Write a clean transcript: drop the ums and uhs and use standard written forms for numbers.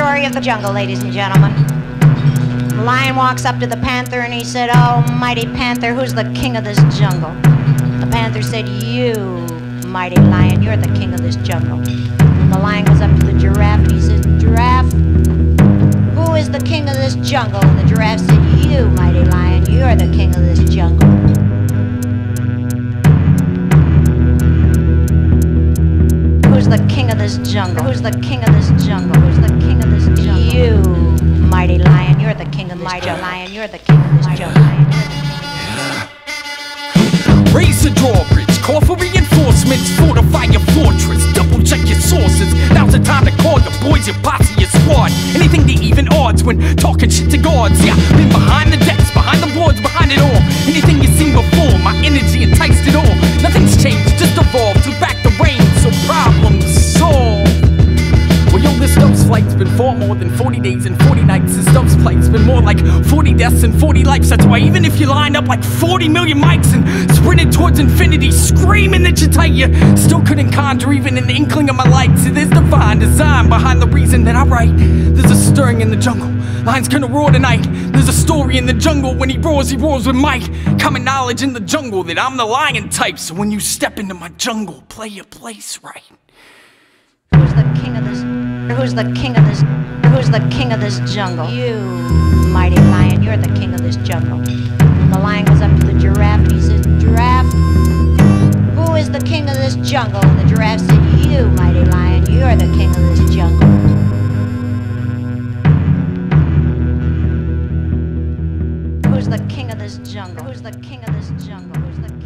story of the jungle, ladies and gentlemen. The lion walks up to the panther and he said, "Oh, mighty panther, who's the king of this jungle?" The panther said, "You, mighty lion, you're the king of this jungle." And the lion goes up to the giraffe and he says, "Giraffe, who is the king of this jungle?" And the giraffe said, "You, mighty lion, you're the king of this jungle." The king of this jungle. Who's the king of this jungle? Who's the king of this jungle? You, mighty lion, you're the king of this mighty jungle. Lion, you're the king of this jungle. Raise the drawbridge, call for reinforcements, fortify your fortress, double check your sources. Now's the time to call the boys, your posse, your squad. Anything to even odds when talking shit to guards. Yeah, been behind the decks, behind the boards, behind it all. Anything you've seen before, my energy enticed it all. Nothing's changed, just evolved, took back the reins. So problem solved. Well, yo, this Stubbs flight's been far more than 40 days and 40 nights. This Stubbs flight's been more like 40 deaths and 40 lives. That's why even if you line up like 40 million mics and sprinted towards infinity, screaming that you're tight, you still couldn't conjure even an inkling of my lights. It is divine design behind the reason that I write. There's a stirring in the jungle. Lions gonna roar tonight. There's a story in the jungle. When he roars with might. Common knowledge in the jungle that I'm the lion type. So when you step into my jungle, play your place right. Who's the king of this? Who's the king of this? Who's the king of this jungle? You, mighty lion, you're the king of this jungle. And the lion goes up to the giraffe and he says, "Giraffe, who is the king of this jungle?" And the giraffe said, "You, mighty lion, you're the king of this jungle." Who's the king of this jungle? Who's the king of this jungle? Who's the